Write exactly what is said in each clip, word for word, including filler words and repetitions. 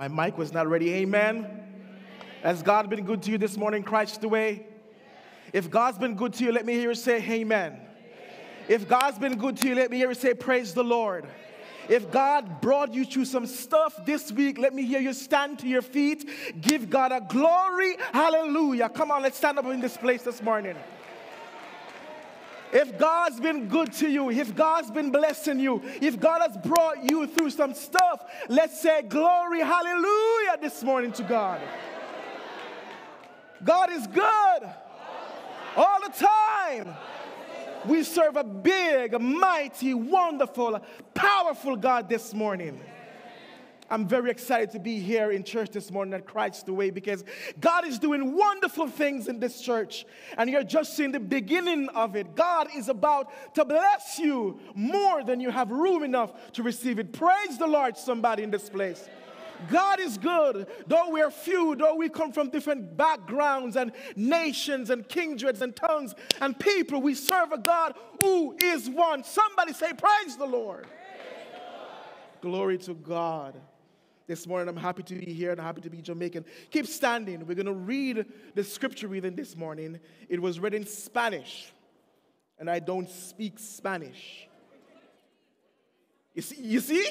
My mic was not ready. Amen? Amen. Has God been good to you this morning, Christ the Way? If God's been good to you, let me hear you say amen. Amen. If God's been good to you, let me hear you say praise the Lord. Amen. If God brought you through some stuff this week, let me hear you stand to your feet. Give God a glory. Hallelujah. Come on, let's stand up in this place this morning. If God's been good to you, if God's been blessing you, if God has brought you through some stuff, let's say glory, hallelujah this morning to God. God is good. All the time. We serve a big, mighty, wonderful, powerful God this morning. I'm very excited to be here in church this morning at Christ the Way because God is doing wonderful things in this church. And you're just seeing the beginning of it. God is about to bless you more than you have room enough to receive it. Praise the Lord, somebody in this place. God is good, though we are few, though we come from different backgrounds and nations and kindreds and tongues and people, we serve a God who is one. Somebody say, praise the Lord. Praise the Lord. Glory to God. This morning, I'm happy to be here and happy to be Jamaican. Keep standing. We're going to read the scripture reading this morning. It was read in Spanish, and I don't speak Spanish. You see? You see?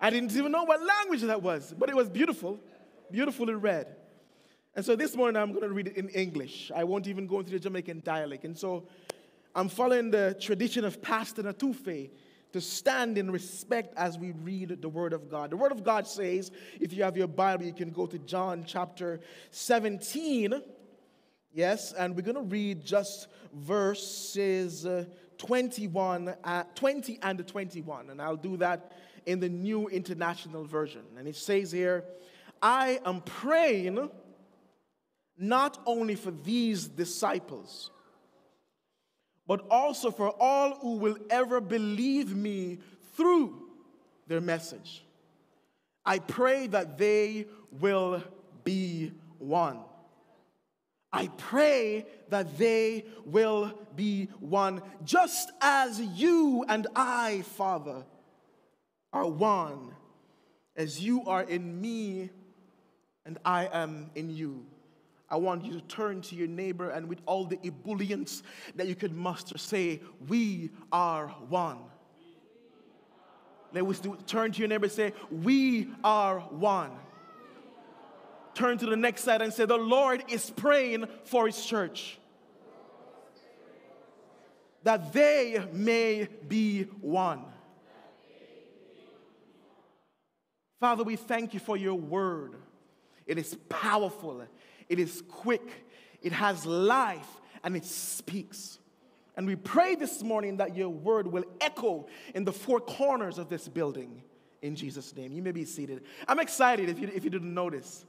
I didn't even know what language that was, but it was beautiful, beautifully read. And so this morning I'm going to read it in English. I won't even go into the Jamaican dialect. And so I'm following the tradition of Pastor Natufe to stand in respect as we read the Word of God. The Word of God says, if you have your Bible, you can go to John chapter seventeen, yes, and we're going to read just verses twenty-one, uh, twenty and twenty-one, and I'll do that in the New International Version. And it says here, I am praying not only for these disciples, but also for all who will ever believe me through their message. I pray that they will be one. I pray that they will be one, just as you and I, Father, are one, as you are in me and I am in you. I want you to turn to your neighbor and with all the ebullience that you could muster, say, we are one. Let us do, turn to your neighbor and say, we are one. Turn to the next side and say, the Lord is praying for his church, that they may be one. Father, we thank you for your word. It is powerful. It is quick. It has life, and it speaks. And we pray this morning that your word will echo in the four corners of this building. In Jesus' name, you may be seated. I'm excited if you, if you didn't notice.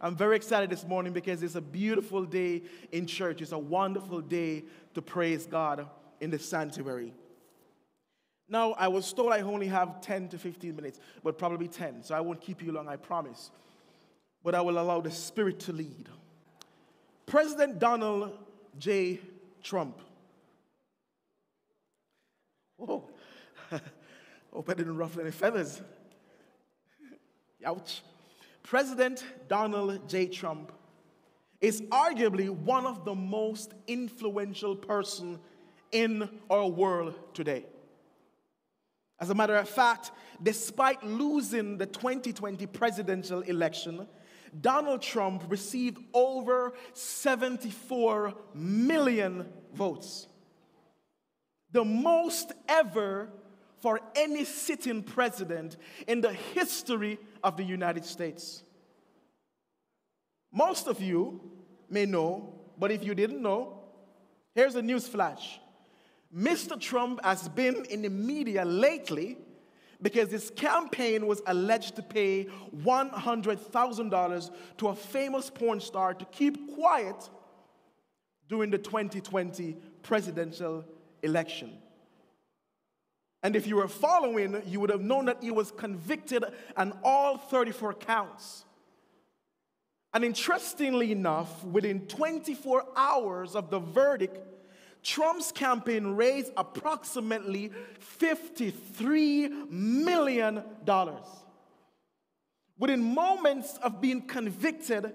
I'm very excited this morning because it's a beautiful day in church. It's a wonderful day to praise God in the sanctuary. Now, I was told I only have ten to fifteen minutes, but probably ten, so I won't keep you long, I promise. But I will allow the Spirit to lead. President Donald J. Trump. Whoa. Hope I didn't ruffle any feathers. Ouch. President Donald J. Trump is arguably one of the most influential person in our world today. As a matter of fact, despite losing the twenty twenty presidential election, Donald Trump received over seventy-four million votes, the most ever for any sitting president in the history of the United States. Most of you may know, but if you didn't know, here's a news flash. Mister Trump has been in the media lately because his campaign was alleged to pay one hundred thousand dollars to a famous porn star to keep quiet during the twenty twenty presidential election. And if you were following, you would have known that he was convicted on all thirty-four counts. And interestingly enough, within twenty-four hours of the verdict, Trump's campaign raised approximately fifty-three million dollars. Within moments of being convicted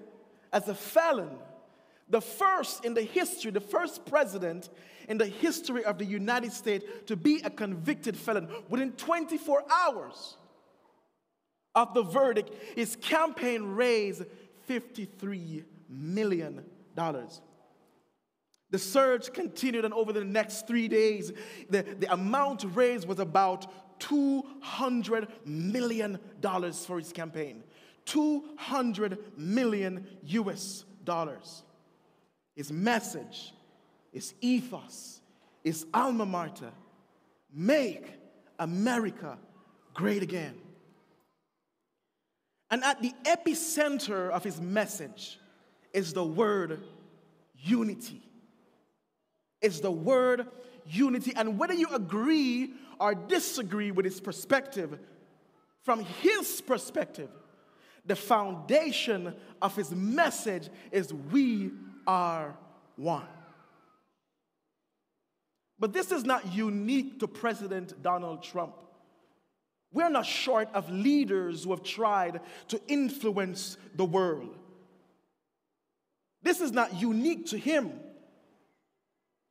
as a felon, the first in the history, the first president in the history of the United States to be a convicted felon, within twenty-four hours of the verdict, his campaign raised fifty-three million dollars. The surge continued, and over the next three days, the, the amount raised was about two hundred million dollars for his campaign. two hundred million U S dollars. His message, his ethos, his alma mater: make America great again. And at the epicenter of his message is the word unity. It's the word unity. And whether you agree or disagree with his perspective, from his perspective, the foundation of his message is we are one. But this is not unique to President Donald Trump. We're not short of leaders who have tried to influence the world. This is not unique to him.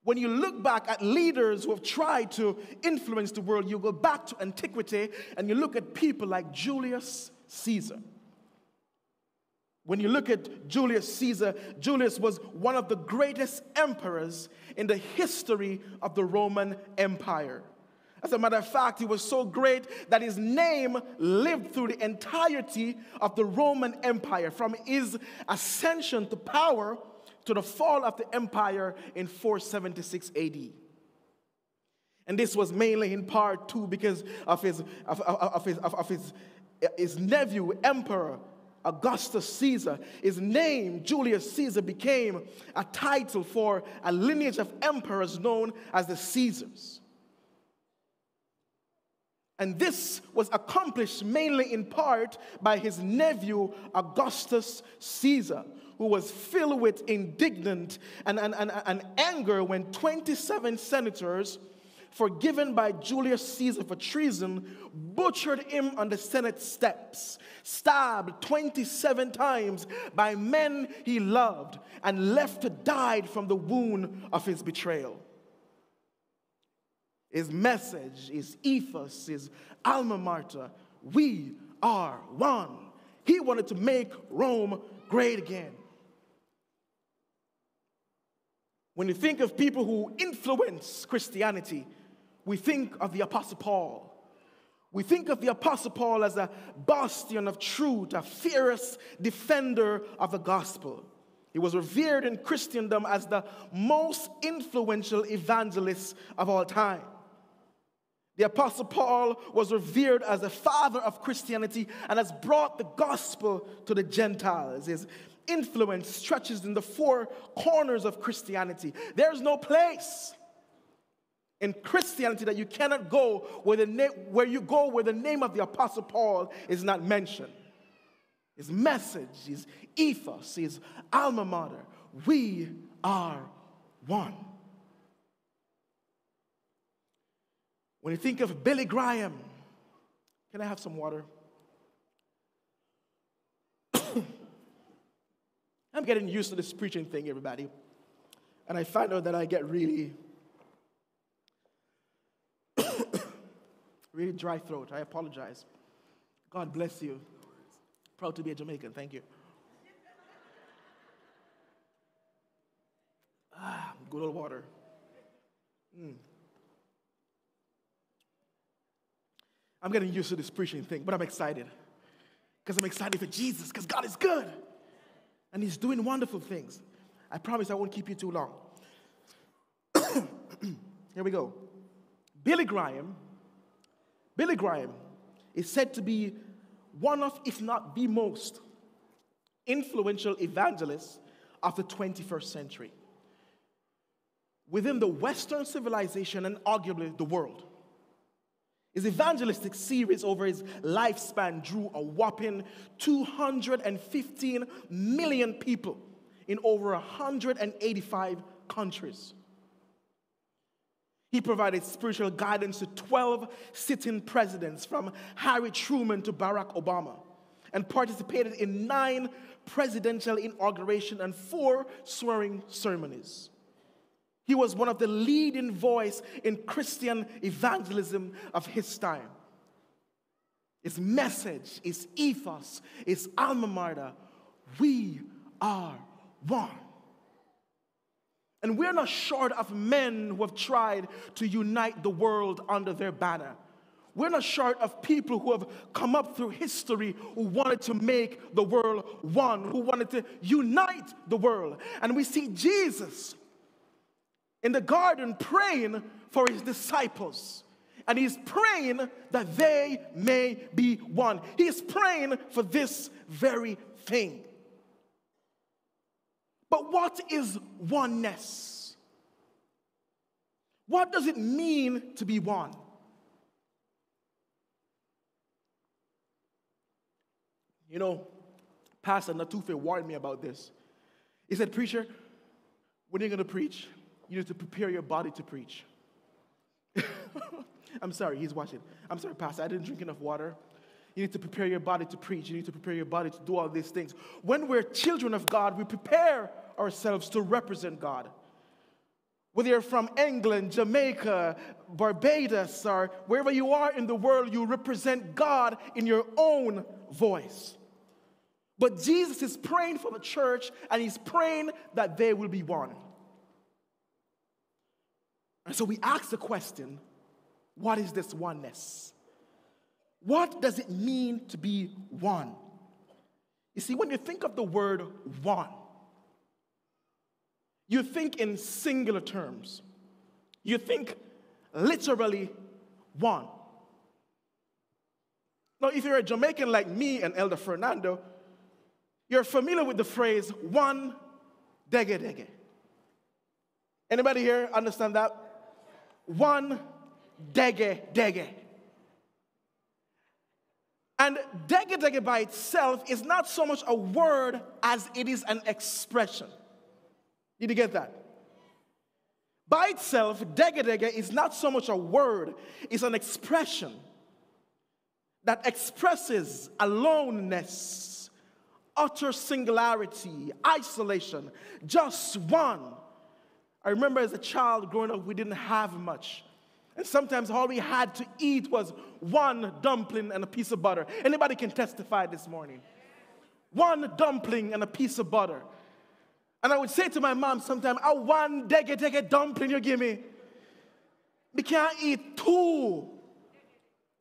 When you look back at leaders who have tried to influence the world, you go back to antiquity and you look at people like Julius Caesar. When you look at Julius Caesar, Julius was one of the greatest emperors in the history of the Roman Empire. As a matter of fact, he was so great that his name lived through the entirety of the Roman Empire, from his ascension to power to the fall of the empire in four seventy-six A D. And this was mainly in part too because of his, of, of his, of, of his, his nephew, Emperor Augustus Caesar. His name, Julius Caesar, became a title for a lineage of emperors known as the Caesars. And this was accomplished mainly in part by his nephew, Augustus Caesar, who was filled with indignant and, and, and, and anger when twenty-seven senators, forgiven by Julius Caesar for treason, butchered him on the Senate steps, stabbed twenty-seven times by men he loved, and left to die from the wound of his betrayal. His message, his ethos, his alma mater: we are one. He wanted to make Rome great again. When you think of people who influence Christianity, we think of the Apostle Paul. We think of the Apostle Paul as a bastion of truth, a fierce defender of the gospel. He was revered in Christendom as the most influential evangelist of all time. The Apostle Paul was revered as the father of Christianity and has brought the gospel to the Gentiles. His influence stretches in the four corners of Christianity. There is no place in Christianity that you cannot go where, the na- where you go where the name of the Apostle Paul is not mentioned. His message, his ethos, his alma mater: we are one. When you think of Billy Graham, can I have some water? I'm getting used to this preaching thing, everybody. And I find out that I get really, really dry throat. I apologize. God bless you. Proud to be a Jamaican. Thank you. Ah, good old water. Mm. I'm getting used to this preaching thing, but I'm excited. Because I'm excited for Jesus, because God is good. And he's doing wonderful things. I promise I won't keep you too long. Here we go. Billy Graham. Billy Graham is said to be one of, if not the most, influential evangelists of the twenty-first century. Within the Western civilization and arguably the world. His evangelistic series over his lifespan drew a whopping two hundred fifteen million people in over one hundred eighty-five countries. He provided spiritual guidance to twelve sitting presidents, from Harry Truman to Barack Obama, and participated in nine presidential inaugurations and four swearing ceremonies. He was one of the leading voice in Christian evangelism of his time. His message, his ethos, his alma mater, we are one. And we're not short of men who have tried to unite the world under their banner. We're not short of people who have come up through history who wanted to make the world one, who wanted to unite the world. And we see Jesus in the garden praying for his disciples. And he's praying that they may be one. He is praying for this very thing. But what is oneness? What does it mean to be one? You know, Pastor Natufe warned me about this. He said, "Preacher, when you're going to preach, you need to prepare your body to preach." I'm sorry, he's watching. I'm sorry, Pastor, I didn't drink enough water. You need to prepare your body to preach. You need to prepare your body to do all these things. When we're children of God, we prepare ourselves to represent God. Whether you're from England, Jamaica, Barbados, or wherever you are in the world, you represent God in your own voice. But Jesus is praying for the church, and he's praying that they will be one. And so we ask the question, what is this oneness? What does it mean to be one? You see, when you think of the word one, you think in singular terms. You think literally one. Now, if you're a Jamaican like me and Elder Fernando, you're familiar with the phrase one dege dege. Anybody here understand that? One dege dege. And dege dege by itself is not so much a word as it is an expression. Did you get that? By itself, dege dege is not so much a word, it's an expression that expresses aloneness, utter singularity, isolation, just one. I remember as a child growing up, we didn't have much. And sometimes all we had to eat was one dumpling and a piece of butter. Anybody can testify this morning. One dumpling and a piece of butter. And I would say to my mom sometimes, "I one dege dege dumpling you give me. We can't eat two."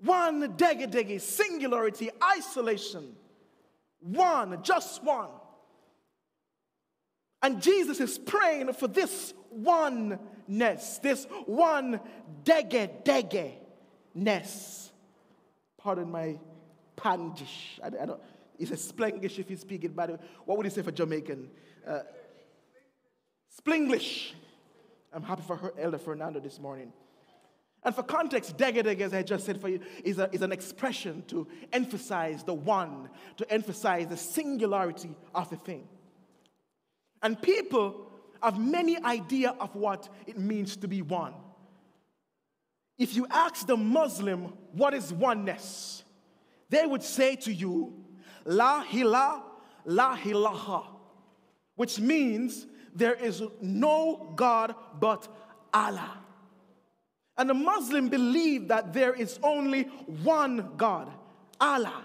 One dege dege, singularity, isolation. One, just one. And Jesus is praying for this oneness, this one dege dege-ness. Pardon my pangish. I, I don't, it's a splengish if you speak it, by the way. What would you say for Jamaican? Uh, Splinglish. I'm happy for her, Elder Fernando, this morning. And for context, dege dege, as I just said for you, is, a, is an expression to emphasize the one, to emphasize the singularity of a thing. And people have many ideas of what it means to be one. If you ask the Muslim, what is oneness? They would say to you, la ilaha, la ilaha, which means there is no God but Allah. And the Muslim believe that there is only one God, Allah,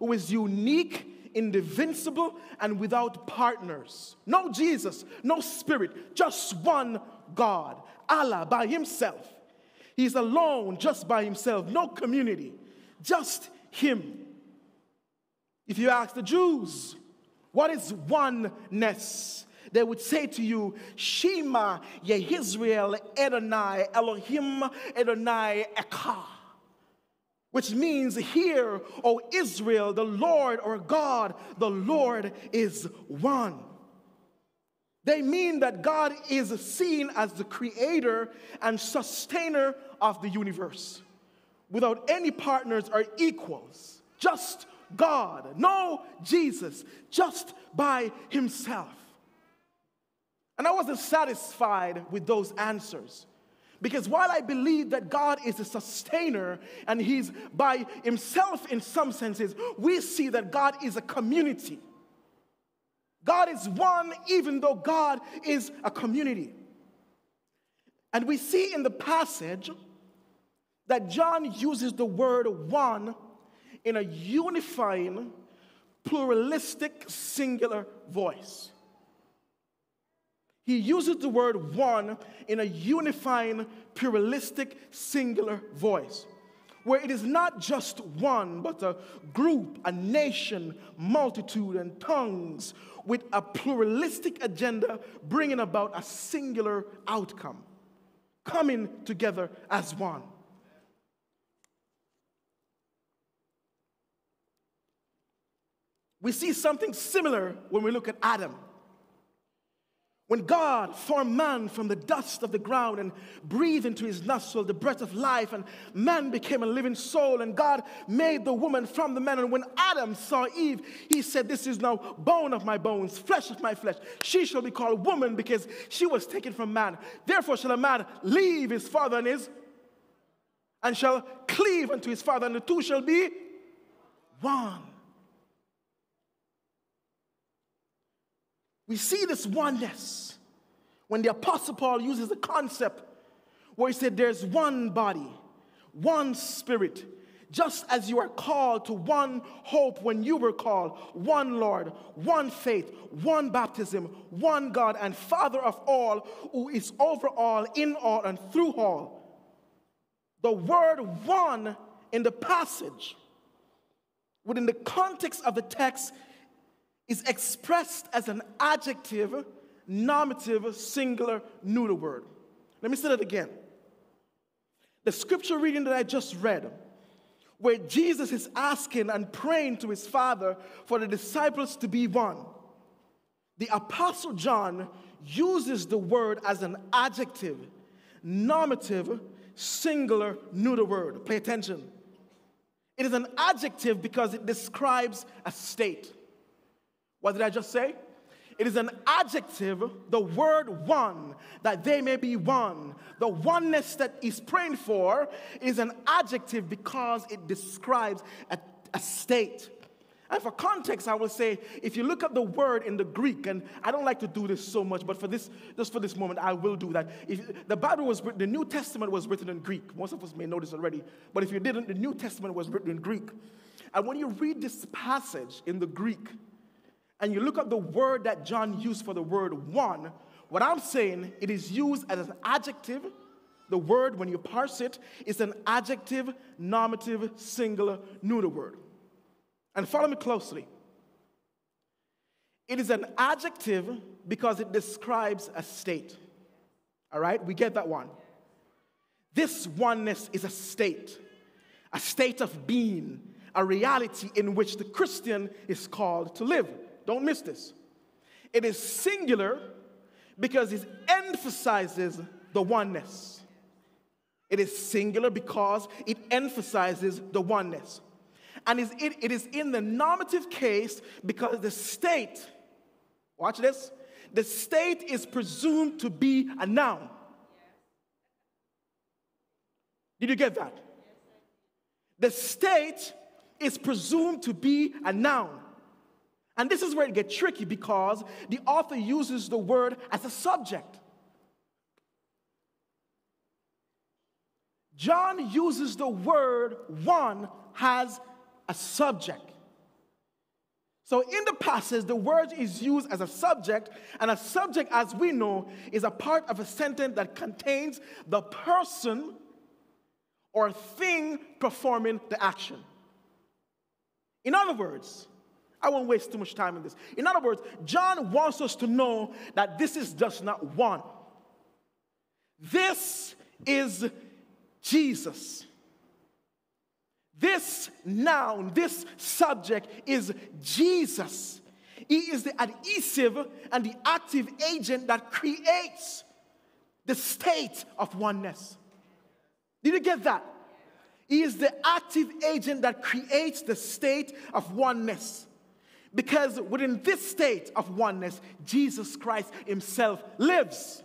who is unique, indivisible, and without partners. No Jesus, no spirit, just one God, Allah by himself. He's alone, just by himself, no community, just him. If you ask the Jews, what is oneness? They would say to you, Shema, Yehizrael, Adonai, Elohim, Adonai, Eka. Which means, hear, O Israel, the Lord or God, the Lord is one. They mean that God is seen as the creator and sustainer of the universe, without any partners or equals, just God, no Jesus, just by himself. And I wasn't satisfied with those answers, Because while I believe that God is a sustainer and he's by himself in some senses, we see that God is a community. God is one, even though God is a community. And we see in the passage that John uses the word one in a unifying, pluralistic, singular voice. He uses the word one in a unifying, pluralistic, singular voice, where it is not just one, but a group, a nation, multitude, and tongues with a pluralistic agenda bringing about a singular outcome, coming together as one. We see something similar when we look at Adam. When God formed man from the dust of the ground and breathed into his nostril the breath of life, and man became a living soul, and God made the woman from the man. And when Adam saw Eve, he said, "This is now bone of my bones, flesh of my flesh. She shall be called woman because she was taken from man. Therefore shall a man leave his father and his, and shall cleave unto his father, and the two shall be one." We see this oneness when the Apostle Paul uses the concept where he said there's one body, one spirit, just as you are called to one hope when you were called, one Lord, one faith, one baptism, one God and Father of all, who is over all, in all, and through all. The word one in the passage, within the context of the text, is expressed as an adjective, nominative, singular, neuter word. Let me say that again. The scripture reading that I just read, where Jesus is asking and praying to his Father for the disciples to be one, the Apostle John uses the word as an adjective, nominative, singular, neuter word. Pay attention. It is an adjective because it describes a state. What did I just say? It is an adjective, the word one, that they may be one. The oneness that he's praying for is an adjective because it describes a, a state. And for context, I will say, if you look at the word in the Greek, and I don't like to do this so much, but for this, just for this moment, I will do that. If the Bible was, the New Testament was written in Greek. Most of us may know this already, but if you didn't, the New Testament was written in Greek. And when you read this passage in the Greek, and you look at the word that John used for the word one, what I'm saying, it is used as an adjective. The word, when you parse it, is an adjective, nominative, singular, neuter word. And follow me closely. It is an adjective because it describes a state. All right? We get that one. This oneness is a state, a state of being, a reality in which the Christian is called to live. Don't miss this. It is singular because it emphasizes the oneness. It is singular because it emphasizes the oneness. And it is in the nominative case because the state, watch this, the state is presumed to be a noun. Did you get that? The state is presumed to be a noun. And this is where it gets tricky because the author uses the word as a subject. John uses the word one as a subject. So in the passage, the word is used as a subject, and a subject, as we know, is a part of a sentence that contains the person or thing performing the action. In other words, I won't waste too much time on this. In other words, John wants us to know that this is just not one. This is Jesus. This noun, this subject is Jesus. He is the adhesive and the active agent that creates the state of oneness. Did you get that? He is the active agent that creates the state of oneness. Because within this state of oneness, Jesus Christ himself lives.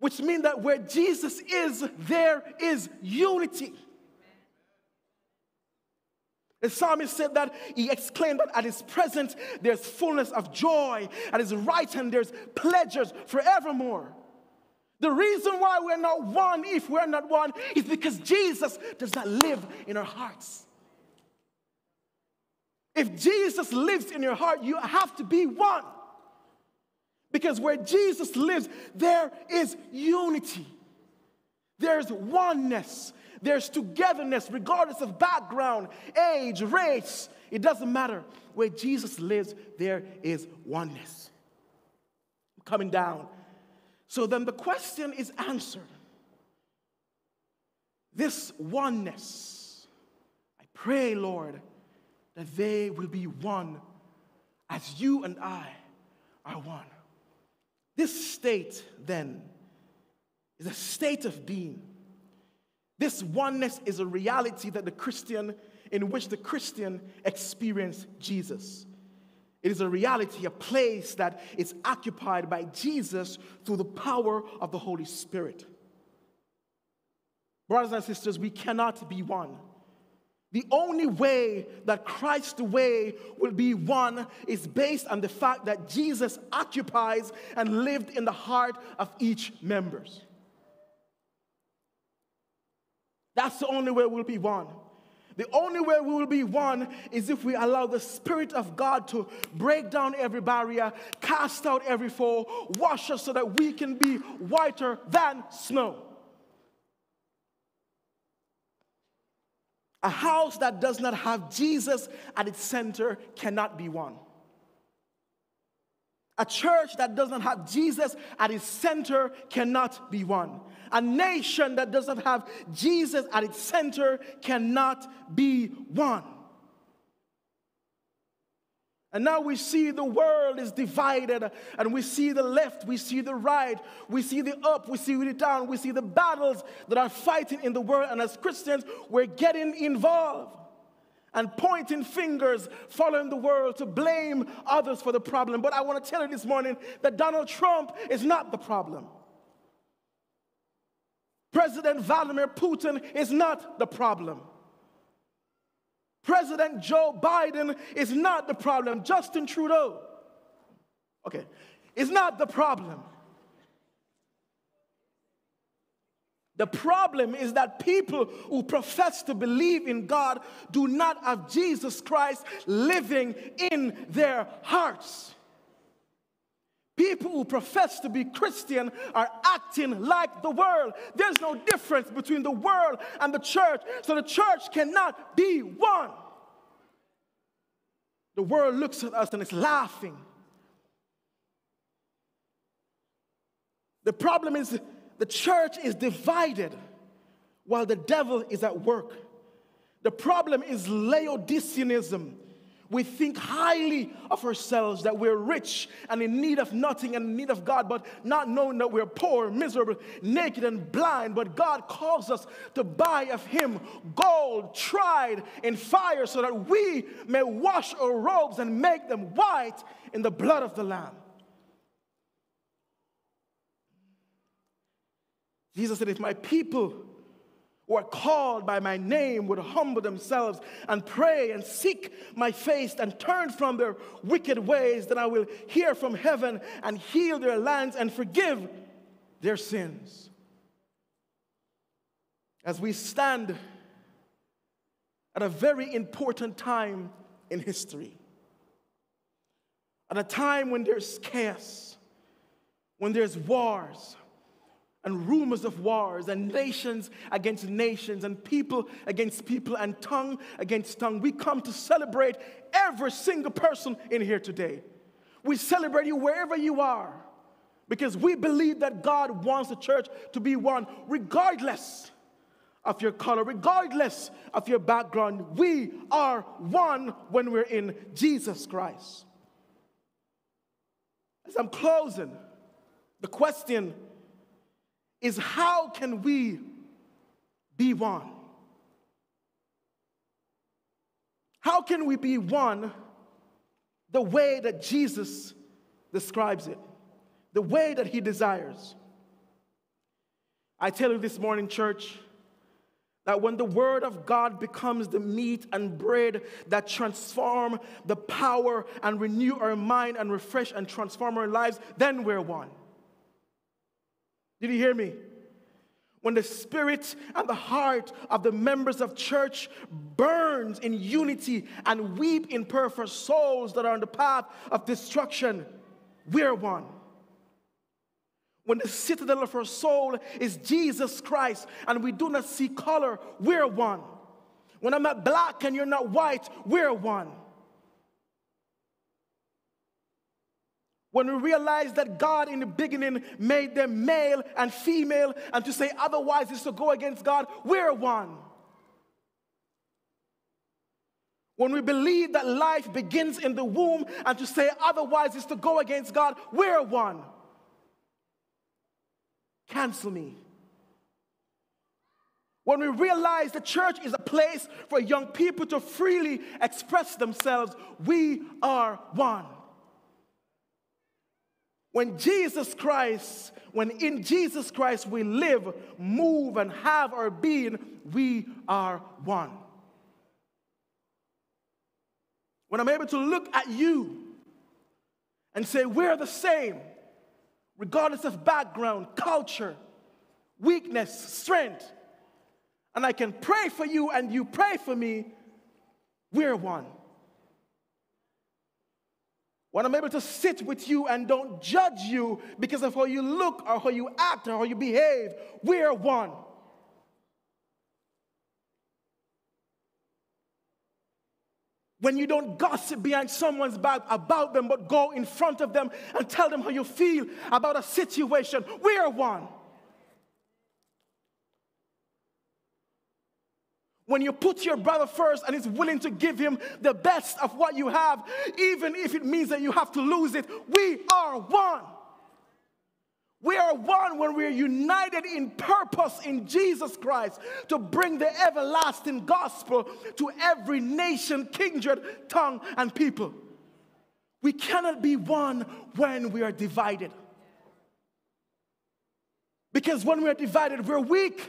Which means that where Jesus is, there is unity. The psalmist said that he exclaimed that at his presence there's fullness of joy, at his right hand there's pleasures forevermore. The reason why we're not one, if we're not one, is because Jesus does not live in our hearts. If Jesus lives in your heart, you have to be one. Because where Jesus lives, there is unity. There's oneness. There's togetherness, regardless of background, age, race. It doesn't matter. Where Jesus lives, there is oneness. I'm coming down. So then the question is answered. This oneness, I pray, Lord, that they will be one as you and I are one. This state, then, is a state of being. This oneness is a reality that the Christian, in which the Christian experienced Jesus. It is a reality, a place that is occupied by Jesus through the power of the Holy Spirit. Brothers and sisters, we cannot be one. The only way that Christ the way will be one is based on the fact that Jesus occupies and lived in the heart of each member. That's the only way we'll be one. The only way we will be one is if we allow the Spirit of God to break down every barrier, cast out every foe, wash us so that we can be whiter than snow. A house that does not have Jesus at its center cannot be one. A church that does not have Jesus at its center cannot be one. A nation that does not have Jesus at its center cannot be one. And now we see the world is divided, and we see the left, we see the right, we see the up, we see the down, we see the battles that are fighting in the world, and as Christians, we're getting involved and pointing fingers, following the world to blame others for the problem. But I want to tell you this morning that Donald Trump is not the problem. President Vladimir Putin is not the problem. President Joe Biden is not the problem. Justin Trudeau, okay, is not the problem. The problem is that people who profess to believe in God do not have Jesus Christ living in their hearts. People who profess to be Christian are acting like the world. There's no difference between the world and the church, so the church cannot be one. The world looks at us and it's laughing. The problem is the church is divided while the devil is at work. The problem is Laodiceanism. We think highly of ourselves, that we're rich and in need of nothing and in need of God, but not knowing that we're poor, miserable, naked, and blind. But God calls us to buy of Him gold tried in fire so that we may wash our robes and make them white in the blood of the Lamb. Jesus said, if my people who are called by my name would humble themselves and pray and seek my face and turn from their wicked ways, then I will hear from heaven and heal their lands and forgive their sins. As we stand at a very important time in history, at a time when there's chaos, when there's wars, and rumors of wars, and nations against nations, and people against people, and tongue against tongue. We come to celebrate every single person in here today. We celebrate you wherever you are, because we believe that God wants the church to be one, regardless of your color, regardless of your background. We are one when we're in Jesus Christ. As I'm closing, the question is, how can we be one? How can we be one the way that Jesus describes it, the way that He desires? I tell you this morning, church, that when the word of God becomes the meat and bread that transform the power and renew our mind and refresh and transform our lives, then we're one. Did you hear me? When the spirit and the heart of the members of church burns in unity and weep in prayer for souls that are on the path of destruction, we're one. When the citadel of our soul is Jesus Christ and we do not see color, we're one. When I'm not black and you're not white, we're one. When we realize that God in the beginning made them male and female, and to say otherwise is to go against God, we're one. When we believe that life begins in the womb, and to say otherwise is to go against God, we're one. Cancel me. When we realize the church is a place for young people to freely express themselves, we are one. When Jesus Christ, when in Jesus Christ we live, move, and have our being, we are one. When I'm able to look at you and say, we're the same, regardless of background, culture, weakness, strength, and I can pray for you and you pray for me, we're one. When I'm able to sit with you and don't judge you because of how you look or how you act or how you behave, we're one. When you don't gossip behind someone's back about them, but go in front of them and tell them how you feel about a situation, we're one. When you put your brother first and is willing to give him the best of what you have, even if it means that you have to lose it, we are one. We are one when we are united in purpose in Jesus Christ to bring the everlasting gospel to every nation, kindred, tongue, and people. We cannot be one when we are divided. Because when we are divided, we're weak.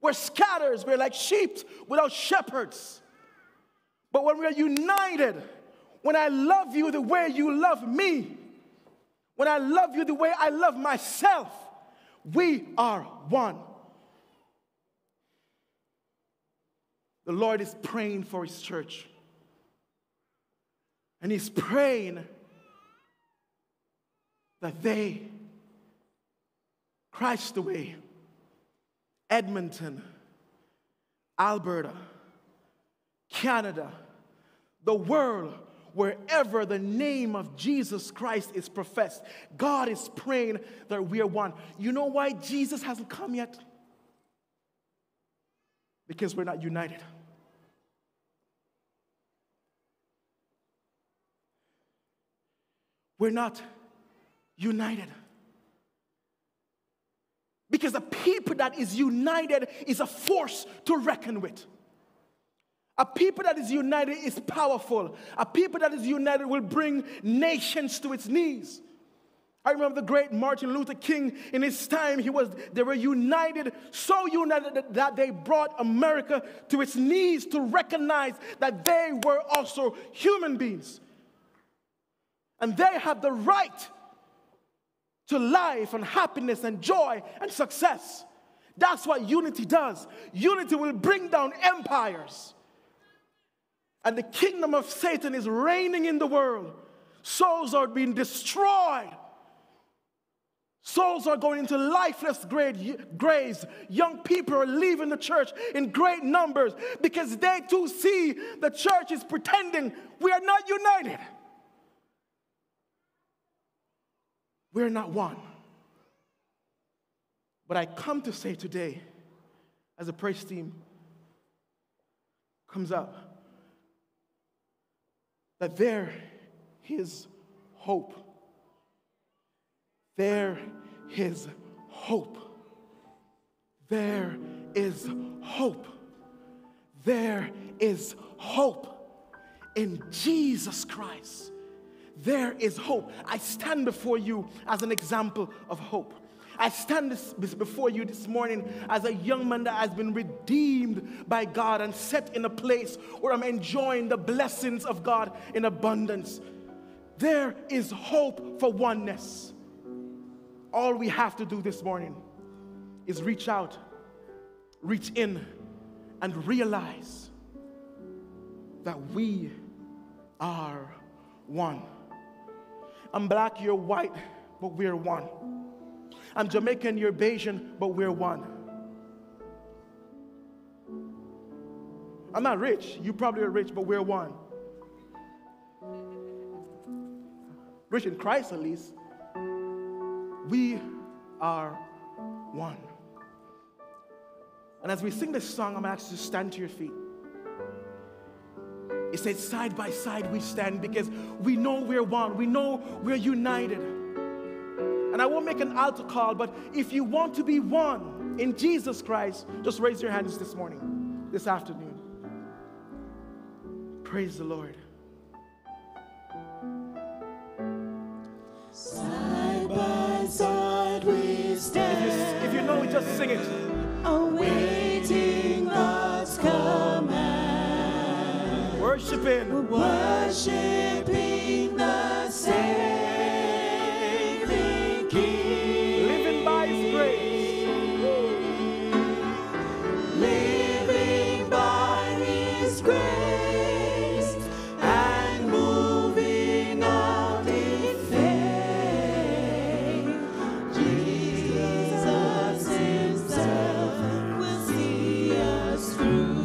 We're scattered. We're like sheep without shepherds. But when we are united, when I love you the way you love me, when I love you the way I love myself, we are one. The Lord is praying for his church. And he's praying that they, Christ the Way, Edmonton, Alberta, Canada, the world, wherever the name of Jesus Christ is professed, God is praying that we are one. You know why Jesus hasn't come yet? Because we're not united. We're not united. Because a people that is united is a force to reckon with. A people that is united is powerful. A people that is united will bring nations to its knees. I remember the great Martin Luther King in his time, he was, they were united, so united that they brought America to its knees to recognize that they were also human beings. And they had the right to life and happiness and joy and success. That's what unity does. Unity will bring down empires. And the kingdom of Satan is reigning in the world. Souls are being destroyed. Souls are going into lifeless graves. Young people are leaving the church in great numbers because they too see the church is pretending we are not united. We are not one. But I come to say today, as the praise team comes up, that there is hope. There is hope. There is hope. There is hope in Jesus Christ. There is hope. I stand before you as an example of hope. I stand this, before you this morning as a young man that has been redeemed by God and set in a place where I'm enjoying the blessings of God in abundance. There is hope for oneness. All we have to do this morning is reach out, reach in, and realize that we are one. I'm black, you're white, but we're one. I'm Jamaican, you're Bayesian, but we're one. I'm not rich, you probably are rich, but we're one. Rich in Christ, at least. We are one. And as we sing this song, I'm asking you to stand to your feet. It says, side by side we stand because we know we're one. We know we're united. And I won't make an altar call, but if you want to be one in Jesus Christ, just raise your hands this morning, this afternoon. Praise the Lord. Side by side we stand. If you, if you know it, just sing it. Awaiting God's command. Worshiping. We're worshiping the saving King. Living by His grace. Living by His grace and moving out in faith. Jesus Himself will see us through.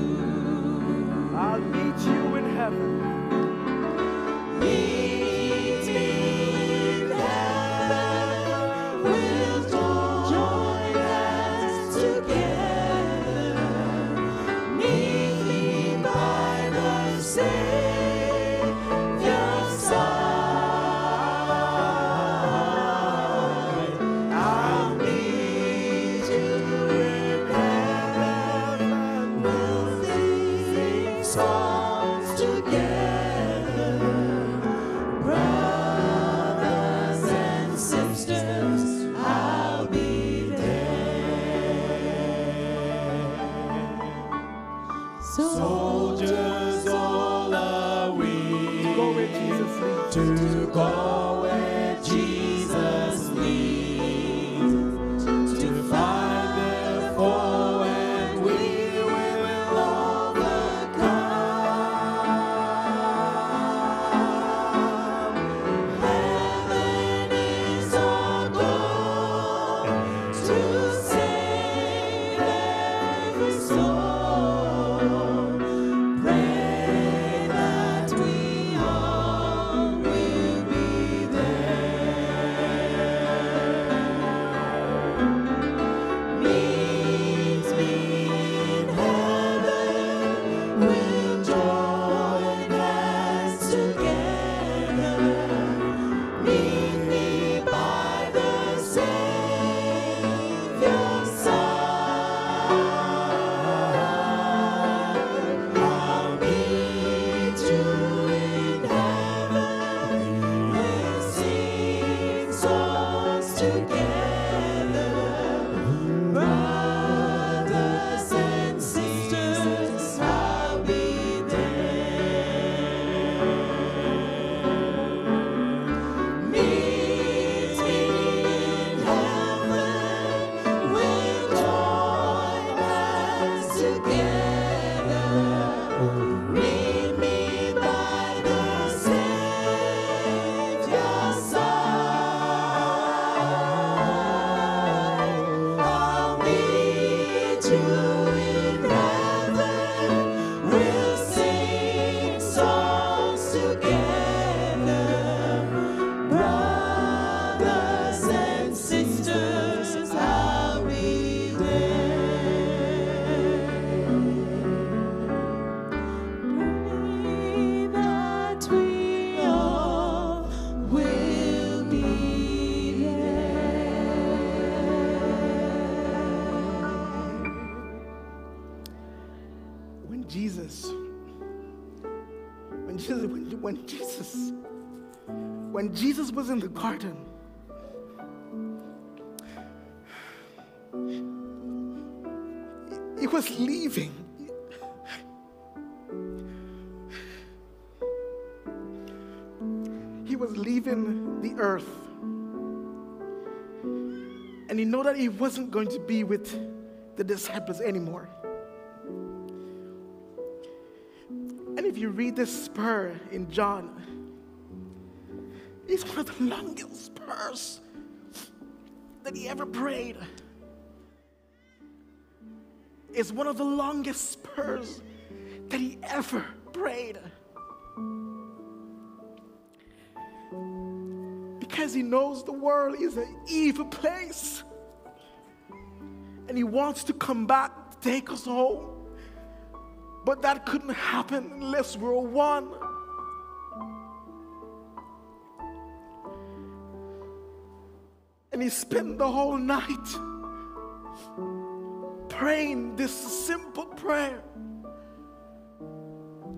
I'll meet you in heaven. When Jesus, when Jesus was in the garden, was leaving. He was leaving the earth. And he knew that he wasn't going to be with the disciples anymore. And if you read this spur in John, it's one of the longest spurs that he ever prayed. It's one of the longest spurs that he ever prayed. Because he knows the world is an evil place. And he wants to come back to take us home. But that couldn't happen unless we were one. And he spent the whole night praying this simple prayer,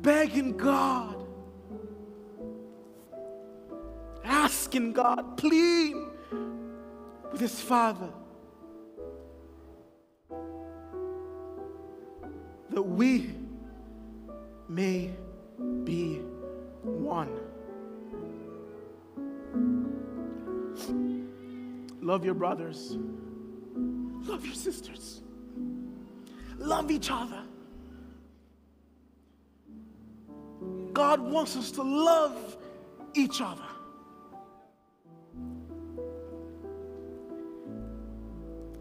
begging God, asking God, pleading with his Father that we may be one. Love your brothers. Love your sisters. Love each other. God wants us to love each other.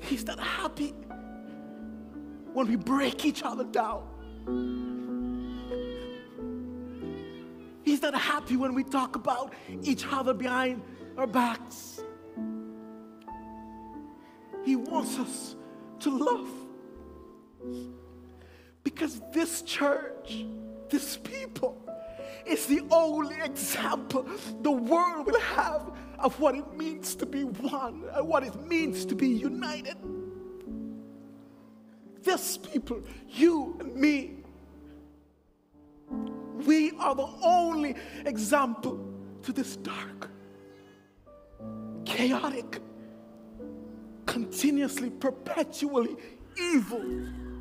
He's not happy when we break each other down. He's not happy when we talk about each other behind our backs. He wants us to love. Because this church, this people, is the only example the world will have of what it means to be one and what it means to be united. This people, you and me, we are the only example to this dark, chaotic, continuously, perpetually evil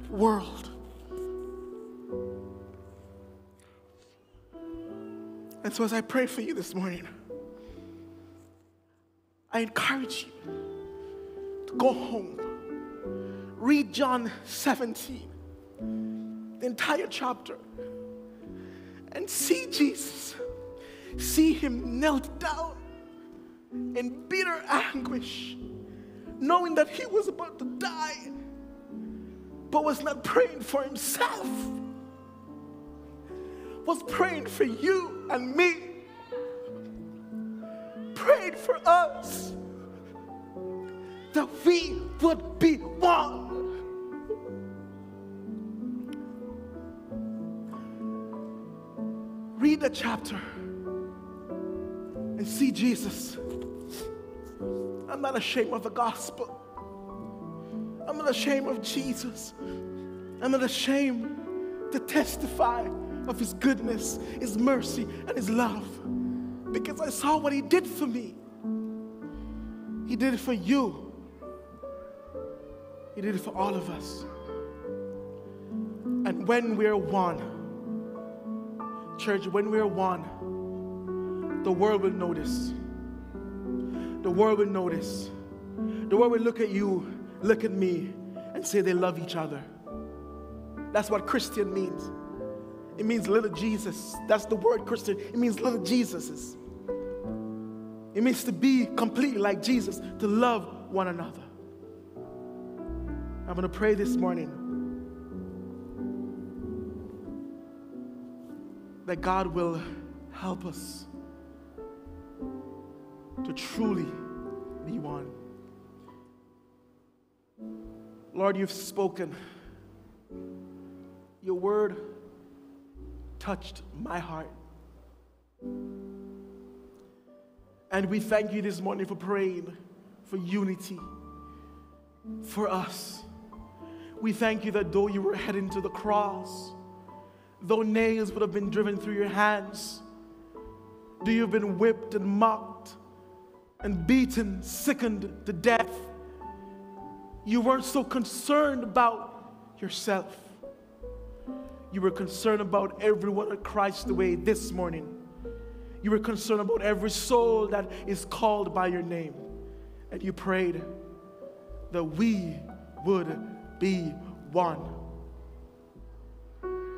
world. And so as I pray for you this morning, I encourage you to go home. Read John seventeen, the entire chapter, and see Jesus. See him knelt down in bitter anguish, knowing that he was about to die, but was not praying for himself, was praying for you and me, prayed for us, that we would be one. Read the chapter and see Jesus. I'm not ashamed of the gospel. I'm not ashamed of Jesus. I'm not ashamed to testify of his goodness, his mercy, and his love. Because I saw what he did for me. He did it for you. He did it for all of us. And when we're one, church, when we're one, the world will notice. The world will notice. The world will look at you, look at me, and say they love each other. That's what Christian means. It means little Jesus. That's the word Christian. It means little Jesuses. It means to be completely like Jesus, to love one another. I'm going to pray this morning that God will help us to truly be one. Lord, you've spoken. Your word touched my heart. And we thank you this morning for praying for unity for us. We thank you that though you were heading to the cross, though nails would have been driven through your hands, though you've been whipped and mocked and beaten, sickened to death, you weren't so concerned about yourself. You were concerned about everyone at Christ the Way this morning. You were concerned about every soul that is called by your name. And you prayed that we would be one.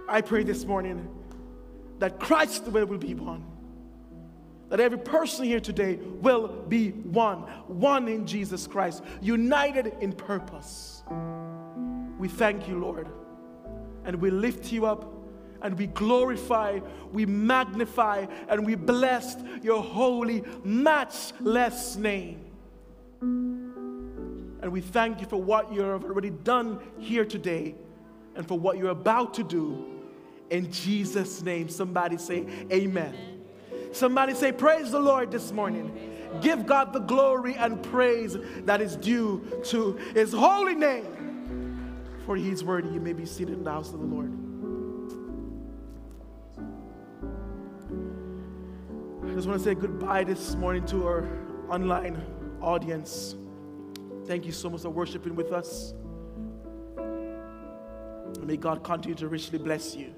I pray this morning that Christ the Way will be one. That every person here today will be one. One in Jesus Christ. United in purpose. We thank you, Lord. And we lift you up. And we glorify, we magnify, and we bless your holy, matchless name. And we thank you for what you have already done here today and for what you're about to do. In Jesus' name, somebody say amen. Amen. Somebody say praise the Lord this morning. Give God the glory and praise that is due to his holy name. For he is worthy. You may be seated in the house of the Lord. I just want to say goodbye this morning to our online audience. Thank you so much for worshiping with us. And may God continue to richly bless you.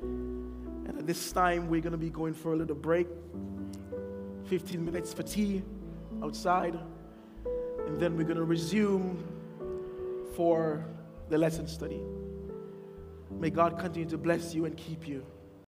And at this time, we're going to be going for a little break. fifteen minutes for tea outside. And then we're going to resume for the lesson study. May God continue to bless you and keep you.